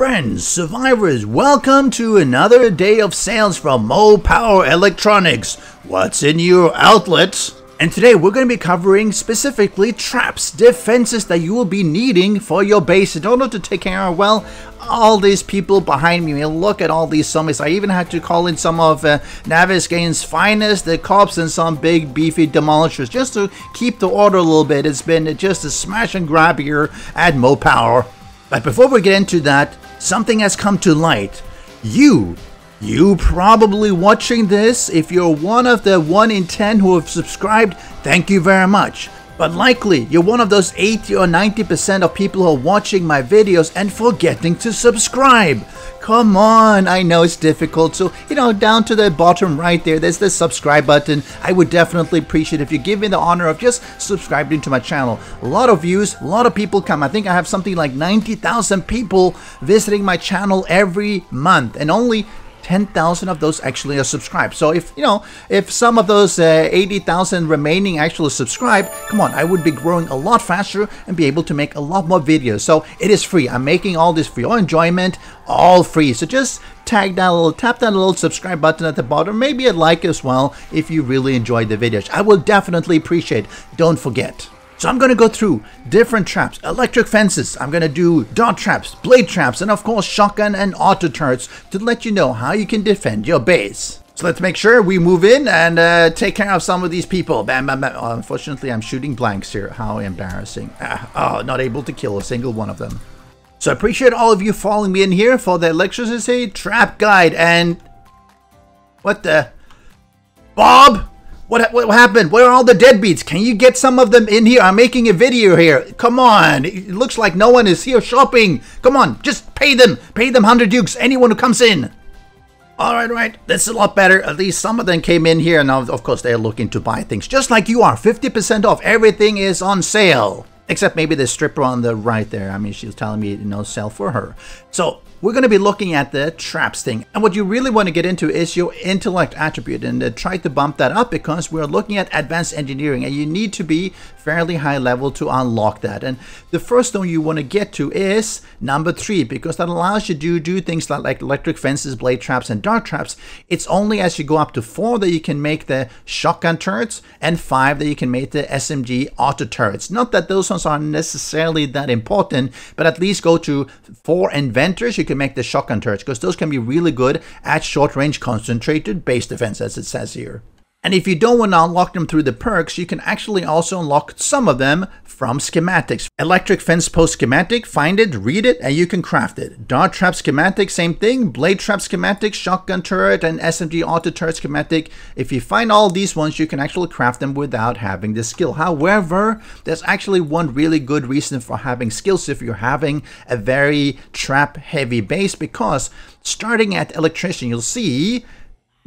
friends, survivors, welcome to another day of sales from Mo Power Electronics. What's in your outlets? And today we're going to be covering specifically traps, defenses that you will be needing for your base in order to take care of, well, all these people behind me. Look at all these zombies. I even had to call in some of Navis Games' finest, the cops, and some big beefy demolishers just to keep the order a little bit. It's been just a smash and grab here at Mo Power. But before we get into that, something has come to light. You probably watching this, if you're one of the 1 in 10 who have subscribed, thank you very much. But likely, you're one of those 80 or 90% of people who are watching my videos and forgetting to subscribe. Come on, I know it's difficult, so, you know, down to the bottom right there, there's the subscribe button. I would definitely appreciate it if you give me the honor of just subscribing to my channel. A lot of views, a lot of people come. I think I have something like 90,000 people visiting my channel every month, and only 10,000 of those actually are subscribed. So if, you know, if some of those 80,000 remaining actually subscribe, come on, I would be growing a lot faster and be able to make a lot more videos. So it is free. I'm making all this for your enjoyment, all free. So just tap that little subscribe button at the bottom, maybe a like as well if you really enjoyed the videos. I will definitely appreciate it. Don't forget. So I'm going to go through different traps, electric fences, I'm going to do dot traps, blade traps, and of course shotgun and auto turrets to let you know how you can defend your base. So let's make sure we move in and take care of some of these people. Bam, bam, bam. Oh, unfortunately, I'm shooting blanks here. How embarrassing. Oh, not able to kill a single one of them. So I appreciate all of you following me in here for the electricity trap guide. And what the? Bob? What happened? Where are all the deadbeats? Can you get some of them in here? I'm making a video here. Come on. It looks like no one is here shopping. Come on. Just pay them. Pay them 100 dukes. Anyone who comes in. Alright, right. That's a lot better. At least some of them came in here. Now, of course, they're looking to buy things. Just like you are. 50% off. Everything is on sale. Except maybe the stripper on the right there. I mean, she's telling me, you know, sell for her. So we're going to be looking at the traps thing. And what you really want to get into is your intellect attribute, and try to bump that up because we're looking at advanced engineering and you need to be fairly high level to unlock that. And the first one you want to get to is number 3, because that allows you to do things like electric fences, blade traps, and dart traps. It's only as you go up to 4 that you can make the shotgun turrets, and 5 that you can make the SMG auto turrets. Not that those ones are necessarily that important, but at least go to 4 inventors. You can make the shotgun turrets because those can be really good at short range concentrated base defense, as it says here. And if you don't want to unlock them through the perks, you can actually also unlock some of them from schematics. Electric fence post schematic, find it, read it, and you can craft it. Dart trap schematic, same thing. Blade trap schematic, shotgun turret, and SMG auto turret schematic. If you find all these ones, you can actually craft them without having the skill. However, there's actually one really good reason for having skills if you're having a very trap heavy base, because starting at electrician, you'll see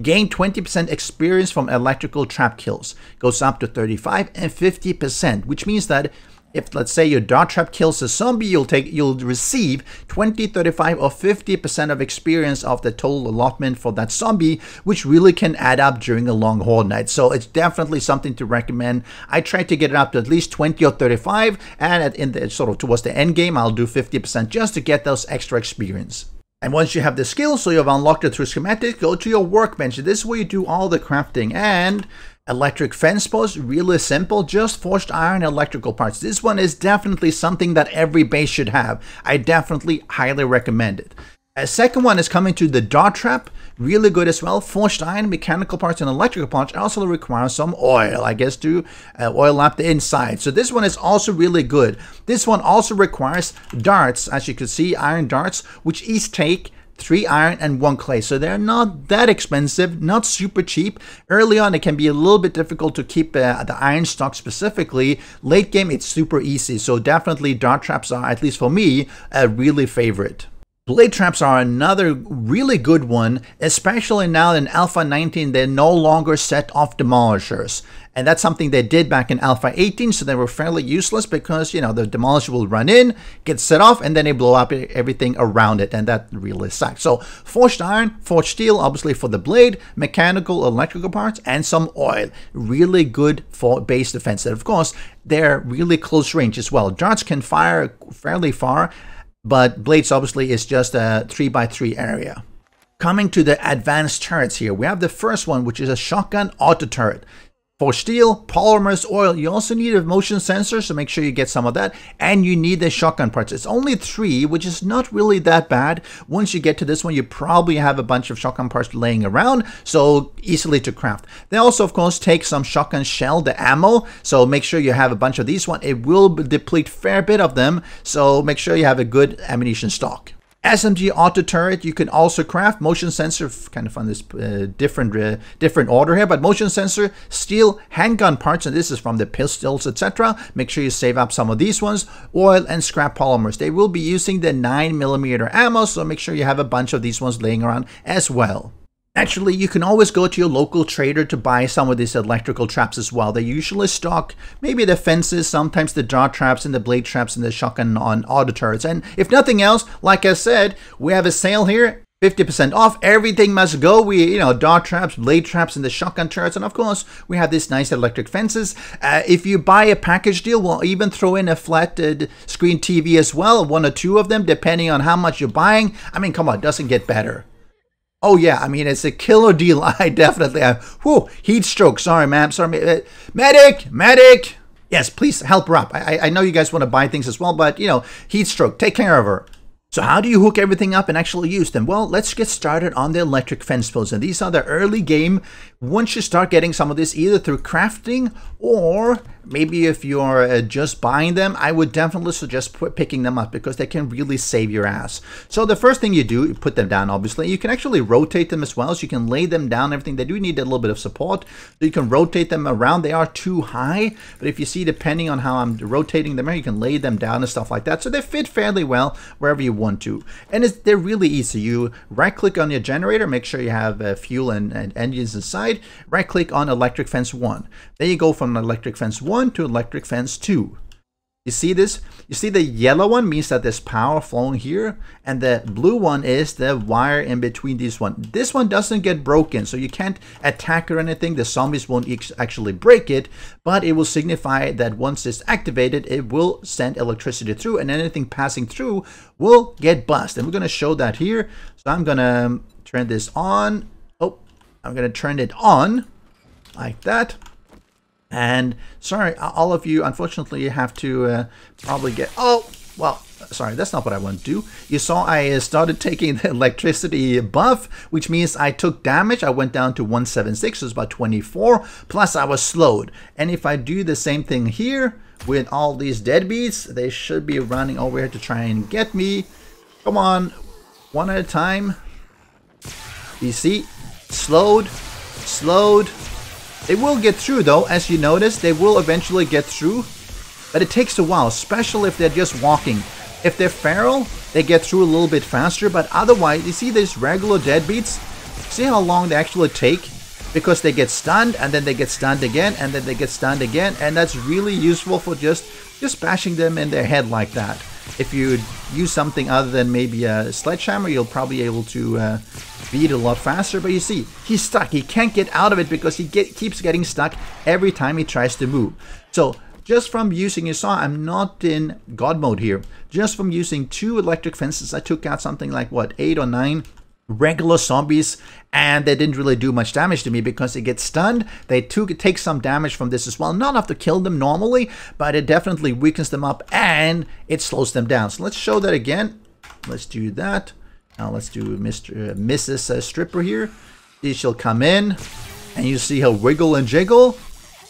gain 20% experience from electrical trap kills, goes up to 35 and 50%, which means that if, let's say, your dart trap kills a zombie, you'll receive 20, 35, or 50% of experience of the total allotment for that zombie, which really can add up during a long haul night. So it's definitely something to recommend. I try to get it up to at least 20 or 35, and towards the end game, I'll do 50% just to get those extra experience. And once you have the skill, so you've unlocked it through schematic, go to your workbench. This is where you do all the crafting. And electric fence post, really simple, just forged iron and electrical parts. This one is definitely something that every base should have. I definitely highly recommend it. A second one is coming to the dart trap, really good as well. Forged iron, mechanical parts, and electrical parts also require some oil, I guess, to oil up the inside. So this one is also really good. This one also requires darts, as you can see, iron darts, which each take 3 iron and 1 clay. So they're not that expensive, not super cheap. Early on, it can be a little bit difficult to keep the iron stock specifically. Late game, it's super easy. So definitely dart traps are, at least for me, a really favorite. Blade traps are another really good one, especially now in Alpha 19, they no longer set off demolishers. And that's something they did back in Alpha 18, so they were fairly useless because, you know, the demolisher will run in, get set off, and then they blow up everything around it, and that really sucks. So, forged iron, forged steel, obviously for the blade, mechanical, electrical parts, and some oil. Really good for base defense. And of course, they're really close range as well. Darts can fire fairly far, but Blades obviously is just a 3x3 area. Coming to the advanced turrets here, we have the first one, which is a shotgun auto turret. For steel, polymers, oil, you also need a motion sensor, so make sure you get some of that. And you need the shotgun parts. It's only 3, which is not really that bad. Once you get to this one, you probably have a bunch of shotgun parts laying around, so easily to craft. They also, of course, take some shotgun shell, the ammo, so make sure you have a bunch of these ones. It will deplete a fair bit of them, so make sure you have a good ammunition stock. SMG auto turret, you can also craft. Motion sensor, kind of on this different order here, but motion sensor, steel, handgun parts, and this is from the pistols, etc. Make sure you save up some of these ones. Oil and scrap polymers. They will be using the 9mm ammo, so make sure you have a bunch of these ones laying around as well. Naturally, you can always go to your local trader to buy some of these electrical traps as well. They usually stock maybe the fences, sometimes the dart traps and the blade traps and the shotgun on auto turrets. And if nothing else, like I said, we have a sale here. 50% off, everything must go. Dart traps, blade traps, and the shotgun turrets. And of course, we have these nice electric fences. If you buy a package deal, we'll even throw in a flat screen TV as well, 1 or 2 of them, depending on how much you're buying. I mean, come on, it doesn't get better. Oh yeah, I mean, it's a killer deal. I definitely have. Whoa, heat stroke. Sorry, ma'am. Sorry, medic, medic. Yes, please help her up. I know you guys want to buy things as well, but you know, heat stroke. Take care of her. So how do you hook everything up and actually use them? Well, let's get started on the electric fence posts. And these are the early game. Once you start getting some of this, either through crafting or maybe if you're just buying them, I would definitely suggest picking them up because they can really save your ass. So the first thing you do, you put them down, obviously. You can actually rotate them as well. So you can lay them down, everything. They do need a little bit of support. So you can rotate them around. They are too high. But if you see, depending on how I'm rotating them, you can lay them down and stuff like that. So they fit fairly well wherever you want to, and they're really easy. You right click on your generator, make sure you have fuel and engines inside, right click on electric fence 1. Then you go from electric fence 1 to electric fence 2. You see this? You see the yellow one means that there's power flowing here, and the blue one is the wire in between these one. This one doesn't get broken, so you can't attack or anything. The zombies won't actually break it, but it will signify that once it's activated, it will send electricity through, and anything passing through will get bust. And we're going to show that here. So I'm going to turn this on. Oh, I'm going to turn it on like that. And sorry, all of you, unfortunately, you have to probably get... Oh, well, sorry, that's not what I want to do. You saw I started taking the electricity buff, which means I took damage. I went down to 176, so it's about 24, plus I was slowed. And if I do the same thing here with all these deadbeats, they should be running over here to try and get me. Come on, one at a time. You see, slowed, slowed. They will get through though, as you notice, they will eventually get through, but it takes a while, especially if they're just walking. If they're feral, they get through a little bit faster, but otherwise, you see these regular deadbeats? See how long they actually take? Because they get stunned, and then they get stunned again, and then they get stunned again, and that's really useful for just bashing them in their head like that. If you use something other than maybe a sledgehammer, you'll probably be able to beat a lot faster. But you see, he's stuck. He can't get out of it because he keeps getting stuck every time he tries to move. So just from using, you saw I'm not in God mode here. Just from using 2 electric fences, I took out something like, what, 8 or 9 regular zombies, and they didn't really do much damage to me because they get stunned. They take some damage from this as well. Not enough to kill them normally, but it definitely weakens them up and it slows them down. So let's show that again. Let's do that. Now let's do Mrs. Stripper here. She'll come in and you see her wiggle and jiggle.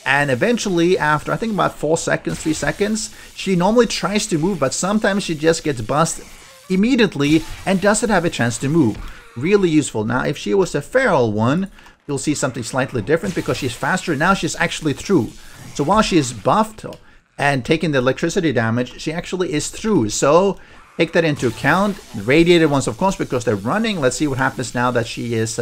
And eventually, after I think about 3 seconds, she normally tries to move, but sometimes she just gets busted immediately and doesn't have a chance to move. Really useful. Now, if she was a feral one, you'll see something slightly different because she's faster. Now she's actually through. So while she is buffed and taking the electricity damage, she actually is through. So take that into account. Radiated ones, of course, because they're running. Let's see what happens now that she is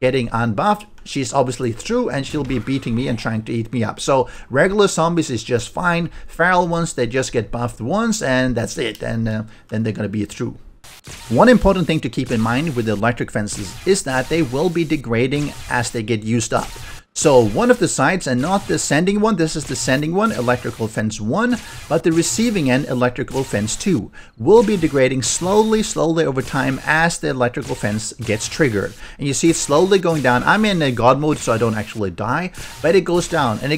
getting unbuffed. She's obviously through and she'll be beating me and trying to eat me up. So regular zombies is just fine. Feral ones, they just get buffed once and that's it. And then they're going to be through. One important thing to keep in mind with the electric fences is that they will be degrading as they get used up. So one of the sides, and not the sending one, this is the sending one, electrical fence 1, but the receiving end, electrical fence 2, will be degrading slowly over time as the electrical fence gets triggered. And you see it slowly going down. I'm in a god mode, so I don't actually die, but it goes down, and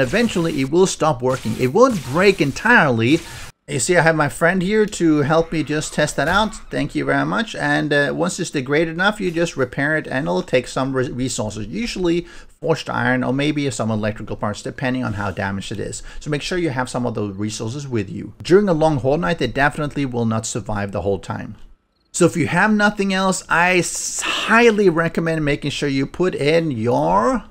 eventually it will stop working. It won't break entirely. You see, I have my friend here to help me just test that out. Thank you very much. And once it's degraded enough, you just repair it and it'll take some resources, usually forged iron or maybe some electrical parts, depending on how damaged it is. So make sure you have some of those resources with you. During a long haul night, they definitely will not survive the whole time. So if you have nothing else, I highly recommend making sure you put in your...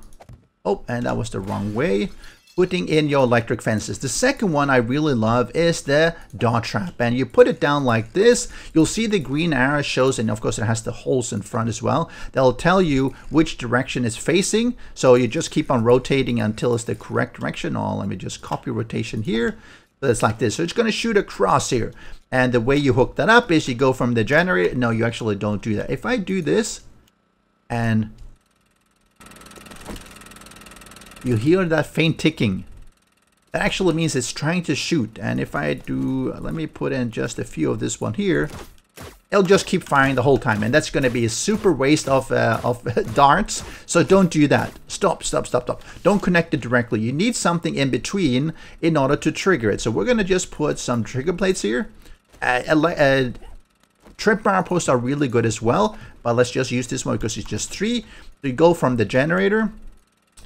Oh, and that was the wrong way. Putting in your electric fences. The second one I really love is the dart trap, and you put it down like this. You'll see the green arrow shows, and of course it has the holes in front as well. They'll tell you which direction it's facing, so you just keep on rotating until it's the correct direction. Oh, let me just copy rotation here. But it's like this, so it's going to shoot across here. And the way you hook that up is you go from the generator. No, you actually don't do that. If I do this, and you hear that faint ticking. That actually means it's trying to shoot. And if I do, let me put in just a few of this one here. It'll just keep firing the whole time. And that's going to be a super waste of darts. So don't do that. Stop. Don't connect it directly. You need something in between in order to trigger it. So we're going to just put some trigger plates here. Trip bar posts are really good as well. But let's just use this one because it's just 3. So you go from the generator...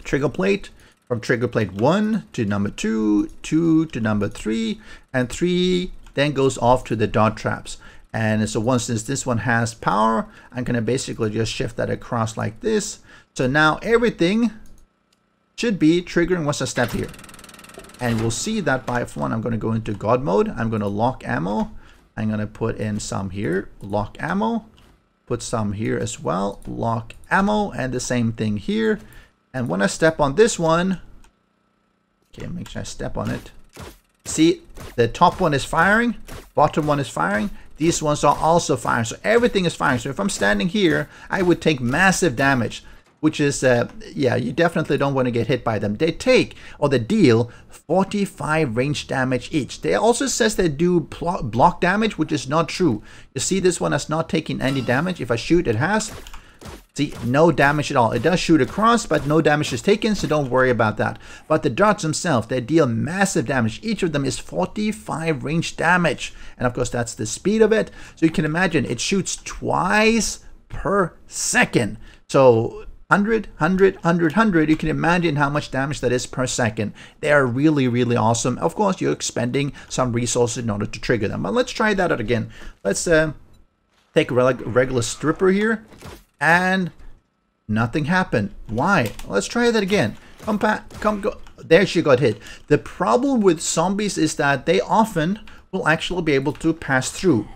trigger plate, from trigger plate 1 to number 2, 2 to number 3, and 3 then goes off to the dart traps. And so once this one has power, I'm going to basically just shift that across like this. So now everything should be triggering once I step here. And we'll see that by one. I'm going to go into god mode. I'm going to lock ammo. I'm going to put in some here, lock ammo, put some here as well, lock ammo, and the same thing here. And when I step on this one, okay, make sure I step on it. See, the top one is firing, bottom one is firing. These ones are also firing, so everything is firing. So if I'm standing here, I would take massive damage, which is, yeah, you definitely don't want to get hit by them. They take, or they deal, 45 range damage each. They also says they do block damage, which is not true. You see, this one has not taken any damage. If I shoot, it has. See, no damage at all. It does shoot across, but no damage is taken, so don't worry about that. But the darts themselves, they deal massive damage. Each of them is 45 range damage. And of course, that's the speed of it. So you can imagine it shoots twice per second. So 100, 100, 100, 100. You can imagine how much damage that is per second. They are really, really awesome. Of course, you're expending some resources in order to trigger them. But let's try that out again. Let's take a regular stripper here. And nothing happened. Why? Let's try that again. Come go. There, she got hit. The problem with zombies is that they often will actually be able to pass through.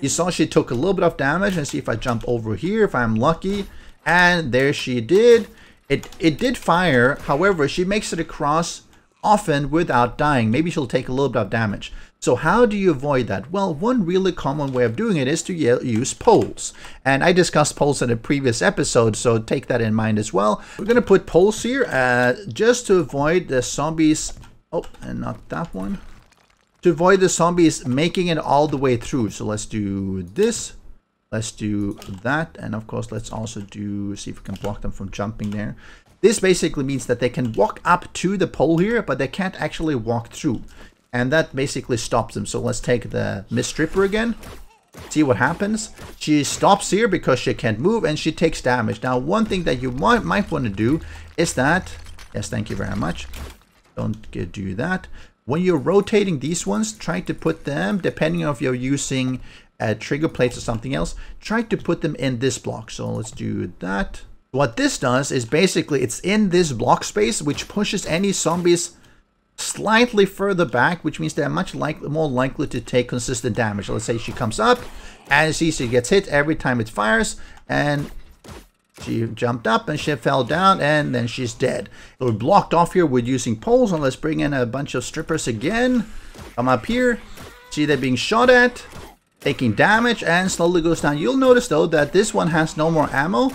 You saw she took a little bit of damage. And see if I jump over here, if I'm lucky. And there she did. It did fire. However, she makes it across often without dying. Maybe she'll take a little bit of damage. So how do you avoid that? Well, one really common way of doing it is to use poles. And I discussed poles in a previous episode, so take that in mind as well. We're going to put poles here just to avoid the zombies. Oh, and not that one. To avoid the zombies making it all the way through. So let's do this. Let's do that. And of course, let's also do, see if we can block them from jumping there. This basically means that they can walk up to the pole here, but they can't actually walk through. And that basically stops them. So let's take the Miss Stripper again. See what happens. She stops here because she can't move and she takes damage. Now, one thing that you might want to do is that... Yes, thank you very much. Don't do that. When you're rotating these ones, try to put them, depending on if you're using trigger plates or something else, try to put them in this block. So let's do that. What this does is basically it's in this block space, which pushes any zombies slightly further back, which means they're more likely to take consistent damage. Let's say she comes up and she gets hit every time it fires, and she jumped up and she fell down and then she's dead. So we're blocked off here with using poles, and let's bring in a bunch of strippers again. Come up here, see they're being shot at, taking damage, and slowly goes down. You'll notice though that this one has no more ammo.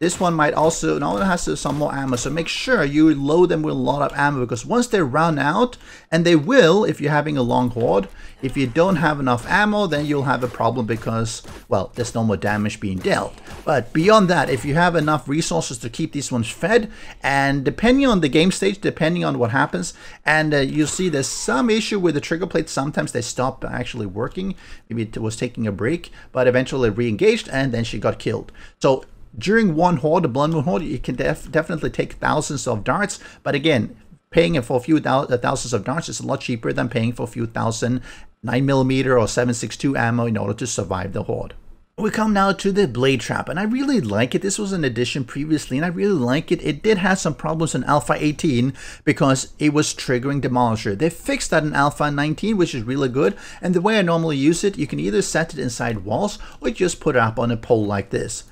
This one might also, now it has some more ammo, so make sure you load them with a lot of ammo, because once they run out, and they will if you're having a long horde, if you don't have enough ammo, then you'll have a problem because, well, there's no more damage being dealt. But beyond that, if you have enough resources to keep these ones fed, and depending on the game stage, depending on what happens, and you'll see there's some issue with the trigger plates, sometimes they stop actually working, maybe it was taking a break, but eventually re-engaged, and then she got killed. So during one horde, the Blood Moon horde, you can definitely take thousands of darts, but again, paying for a few thousands of darts is a lot cheaper than paying for a few thousand 9mm or 7.62 ammo in order to survive the horde. We come now to the Blade Trap, and I really like it. This was an addition previously, and I really like it. It did have some problems in Alpha 18 because it was triggering Demolisher. They fixed that in Alpha 19, which is really good, and the way I normally use it, you can either set it inside walls or just put it up on a pole like this.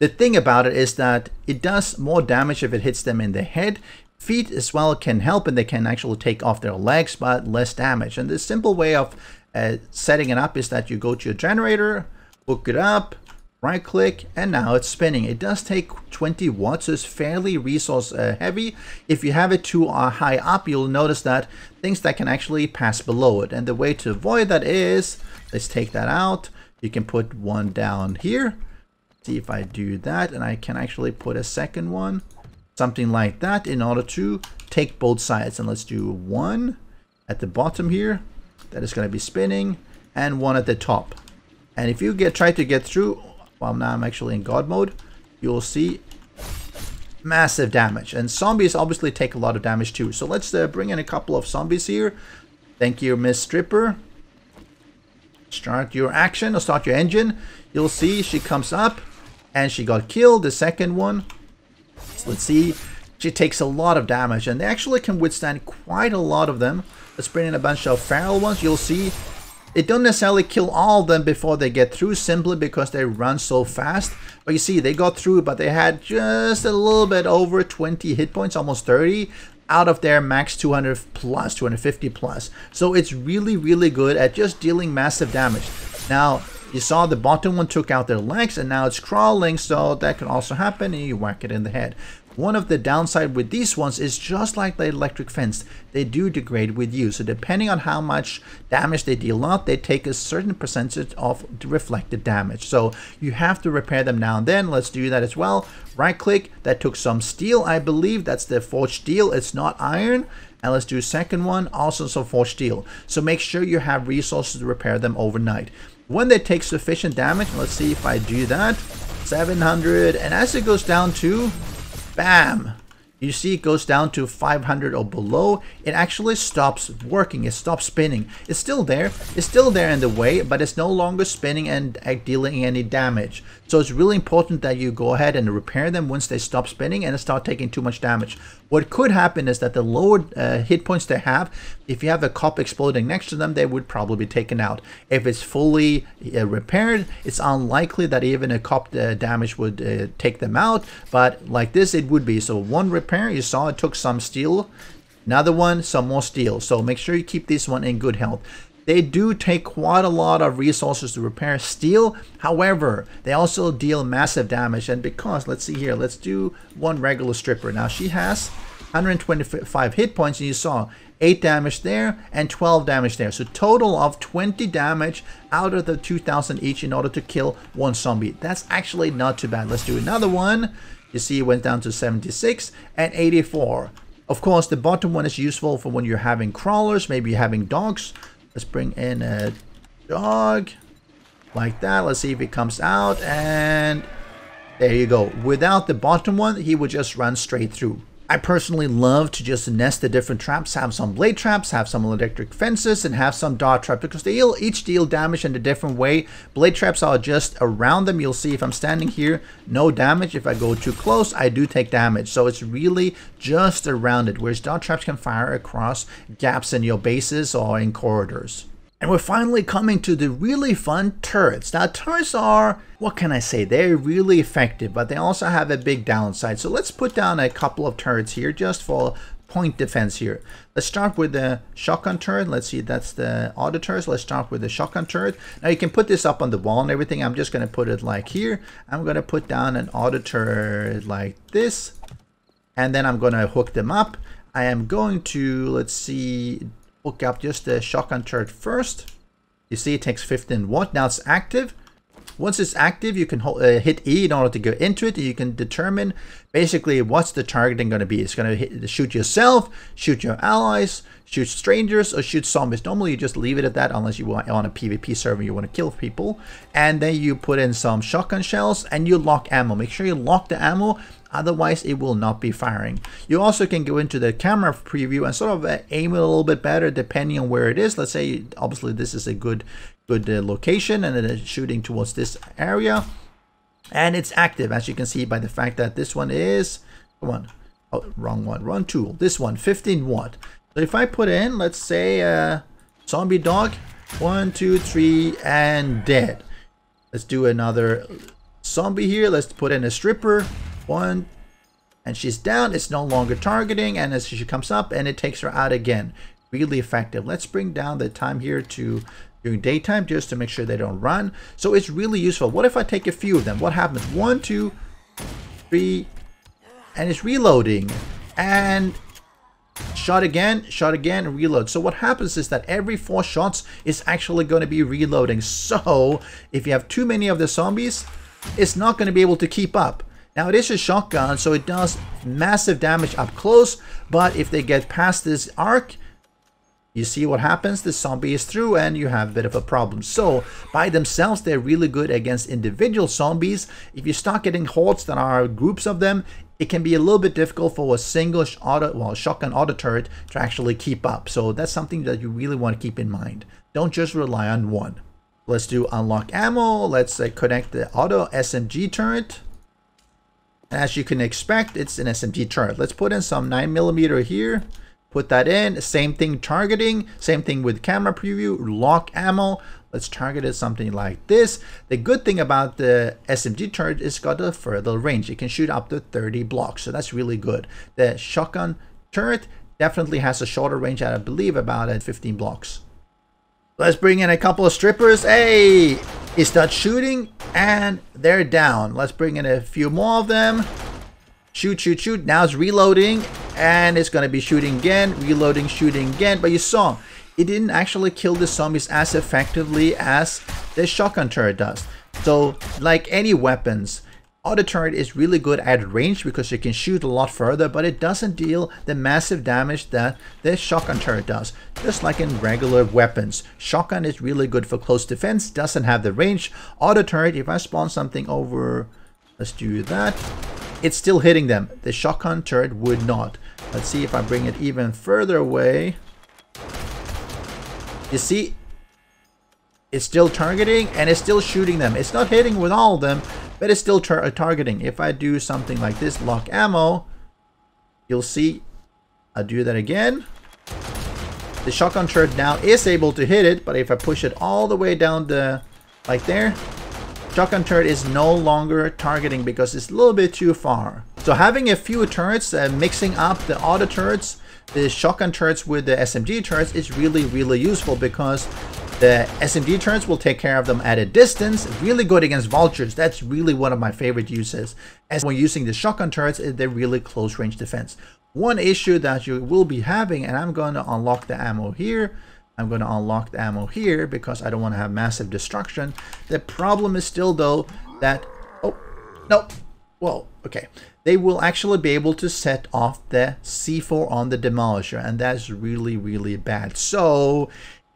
The thing about it is that it does more damage if it hits them in the head. Feet as well can help, and they can actually take off their legs, but less damage. And the simple way of setting it up is that you go to your generator, hook it up, right click, and now it's spinning. It does take 20 watts, so it's fairly resource heavy. If you have it too high up, you'll notice that things that can actually pass below it. And the way to avoid that is, let's take that out. You can put one down here. See if I do that, and I can actually put a second one, something like that, in order to take both sides. And let's do one at the bottom here that is going to be spinning, and one at the top. And if you try to get through, well, now I'm actually in God mode, you'll see massive damage. And zombies obviously take a lot of damage too. So let's bring in a couple of zombies here. Thank you, Miss Stripper. Start your action, or start your engine. You'll see she comes up, and she got killed, the second one. So let's see, she takes a lot of damage, and they actually can withstand quite a lot of them. Let's bring in a bunch of feral ones. You'll see it don't necessarily kill all of them before they get through, simply because they run so fast. But you see, they got through, but they had just a little bit over 20 hit points, almost 30, out of their max 200 plus, 250 plus. So it's really, really good at just dealing massive damage. Now, you saw the bottom one took out their legs, and now it's crawling, so that can also happen, and you whack it in the head. One of the downside with these ones is, just like the electric fence, they do degrade with you. So depending on how much damage they deal out, they take a certain percentage of reflected damage. So you have to repair them now and then. Let's do that as well. Right click, that took some steel, I believe. That's the forged steel, it's not iron. And let's do second one, also some forged steel. So make sure you have resources to repair them overnight. When they take sufficient damage, let's see if I do that, 700, and as it goes down to, bam, you see it goes down to 500 or below, it actually stops working, it stops spinning. It's still there in the way, but it's no longer spinning and dealing any damage. So it's really important that you go ahead and repair them once they stop spinning and start taking too much damage. What could happen is that the lower hit points they have, if you have a cop exploding next to them, they would probably be taken out. If it's fully repaired, it's unlikely that even a cop damage would take them out, but like this it would be. So one repair, you saw it took some steel, another one, some more steel. So make sure you keep this one in good health. They do take quite a lot of resources to repair steel. However, they also deal massive damage. And because, let's see here, let's do one regular stripper. Now she has 125 hit points, and you saw 8 damage there and 12 damage there. So total of 20 damage out of the 2,000 each in order to kill one zombie. That's actually not too bad. Let's do another one. You see it went down to 76 and 84. Of course, the bottom one is useful for when you're having crawlers, maybe you're having dogs. Let's bring in a dog like that. Let's see if it comes out, and there you go. Without the bottom one, he would just run straight through. I personally love to just nest the different traps, have some blade traps, have some electric fences, and have some dart traps, because they each deal damage in a different way. Blade traps are just around them. You'll see if I'm standing here, no damage. If I go too close, I do take damage. So it's really just around it, whereas dart traps can fire across gaps in your bases or in corridors. And we're finally coming to the really fun turrets. Now turrets are, what can I say, they're really effective, but they also have a big downside. So let's put down a couple of turrets here just for point defense here. Let's start with the shotgun turret. Let's see, that's the auditors. Let's start with the shotgun turret. Now you can put this up on the wall and everything. I'm just going to put it like here. I'm going to put down an auditor like this, and then I'm going to hook them up. I am going to, let's see, hook up just the shotgun turret first. You see it takes 15 watt. Now it's active. Once it's active, you can hit E in order to go into it. You can determine basically what's the targeting going to be. It's going to shoot yourself, shoot your allies, shoot strangers, or shoot zombies. Normally, you just leave it at that unless you are on a PvP server, you want to kill people. And then you put in some shotgun shells and you lock ammo. Make sure you lock the ammo, otherwise it will not be firing. You also can go into the camera preview and sort of aim it a little bit better depending on where it is. Let's say, obviously, this is a good location, and then it's shooting towards this area, and it's active, as you can see by the fact that this one is, come on, oh, wrong one, wrong tool, this one, 15 watt. So if I put in, let's say, zombie dog, 1, 2, 3, and dead. Let's do another zombie here. Let's put in a stripper, 1, and she's down. It's no longer targeting, and as she comes up, and it takes her out again. Really effective. Let's bring down the time here to during daytime just to make sure they don't run. So it's really useful. What if I take a few of them? What happens? 1, 2, 3, and it's reloading. And shot again, and reload. So what happens is that every 4 shots is actually going to be reloading. So if you have too many of the zombies, it's not going to be able to keep up. Now it is a shotgun, so it does massive damage up close, but if they get past this arc, you see what happens, the zombie is through and you have a bit of a problem. So by themselves, they're really good against individual zombies. If you start getting hordes that are groups of them, it can be a little bit difficult for a single shotgun auto turret to actually keep up. So that's something that you really want to keep in mind. Don't just rely on one. Let's do unlock ammo. Let's connect the auto SMG turret. As you can expect, it's an SMG turret. Let's put in some 9mm here. Put that in, same thing targeting, same thing with camera preview, lock ammo. Let's target it something like this. The good thing about the SMG turret is it's got a further range. It can shoot up to 30 blocks, so that's really good. The shotgun turret definitely has a shorter range at, I believe, about 15 blocks. Let's bring in a couple of strippers. Hey, it's not shooting and they're down. Let's bring in a few more of them. Shoot, shoot, shoot. Now it's reloading and it's going to be shooting again, reloading, shooting again. But you saw it didn't actually kill the zombies as effectively as the shotgun turret does. So like any weapons, auto turret is really good at range because you can shoot a lot further, but it doesn't deal the massive damage that the shotgun turret does. Just like in regular weapons, shotgun is really good for close defense, doesn't have the range. Auto turret, if I spawn something over, let's do that. It's still hitting them. The shotgun turret would not. Let's see if I bring it even further away. You see, it's still targeting and it's still shooting them. It's not hitting with all of them, but it's still targeting. If I do something like this, lock ammo, you'll see, I'll do that again. The shotgun turret now is able to hit it, but if I push it all the way down the, like there, shotgun turret is no longer targeting because it's a little bit too far. So having a few turrets, mixing up the auto turrets, the shotgun turrets with the SMG turrets is really, really useful because the SMG turrets will take care of them at a distance. Really good against vultures. That's really one of my favorite uses. As we're using the shotgun turrets, they're really close range defense. One issue that you will be having, and I'm going to unlock the ammo here. I'm going to unlock the ammo here because I don't want to have massive destruction. The problem is still though that, oh, no, whoa, okay. They will actually be able to set off the C4 on the demolisher, and that's really, really bad. So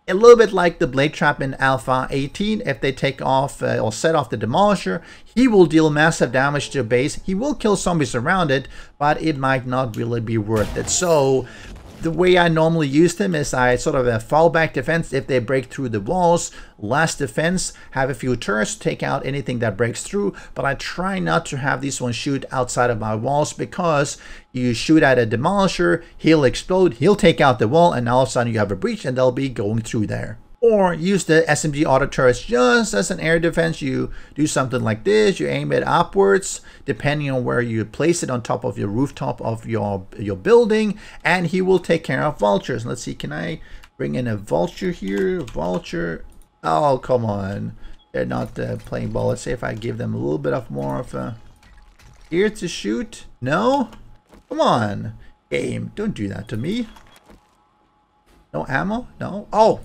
a little bit like the blade trap in Alpha 18, if they take off or set off the demolisher, he will deal massive damage to a base. He will kill zombies around it, but it might not really be worth it. So the way I normally use them is I sort of a fallback defense if they break through the walls, last defense, have a few turrets, take out anything that breaks through, but I try not to have these ones shoot outside of my walls because you shoot at a demolisher, he'll explode, he'll take out the wall, and all of a sudden you have a breach and they'll be going through there. or use the SMG auto turrets just as an air defense. You do something like this, you aim it upwards depending on where you place it on top of your rooftop of your building, and he will take care of vultures. Let's see, can I bring in a vulture here? Vulture, oh come on, they're not playing ball. Let's see if I give them a little bit of more of a here to shoot. No, come on game, don't do that to me. No ammo? No? Oh!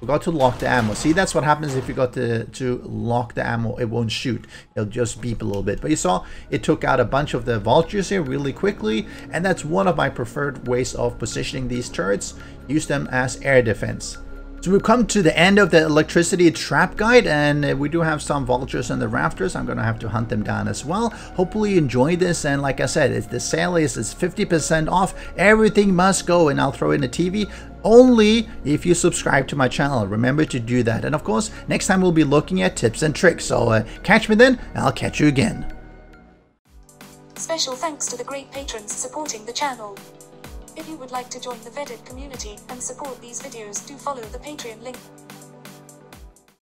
Forgot to lock the ammo. See, that's what happens if you got to lock the ammo. It won't shoot. It'll just beep a little bit. But you saw it took out a bunch of the vultures here really quickly. And that's one of my preferred ways of positioning these turrets. Use them as air defense. So we've come to the end of the electricity trap guide, and we do have some vultures in the rafters. I'm going to have to hunt them down as well. Hopefully you enjoyed this, and like I said, if the sale is 50% off. Everything must go, and I'll throw in a TV only if you subscribe to my channel. Remember to do that. And of course, next time we'll be looking at tips and tricks. So catch me then, and I'll catch you again. Special thanks to the great patrons supporting the channel. If you would like to join the Vetted community and support these videos, do follow the Patreon link.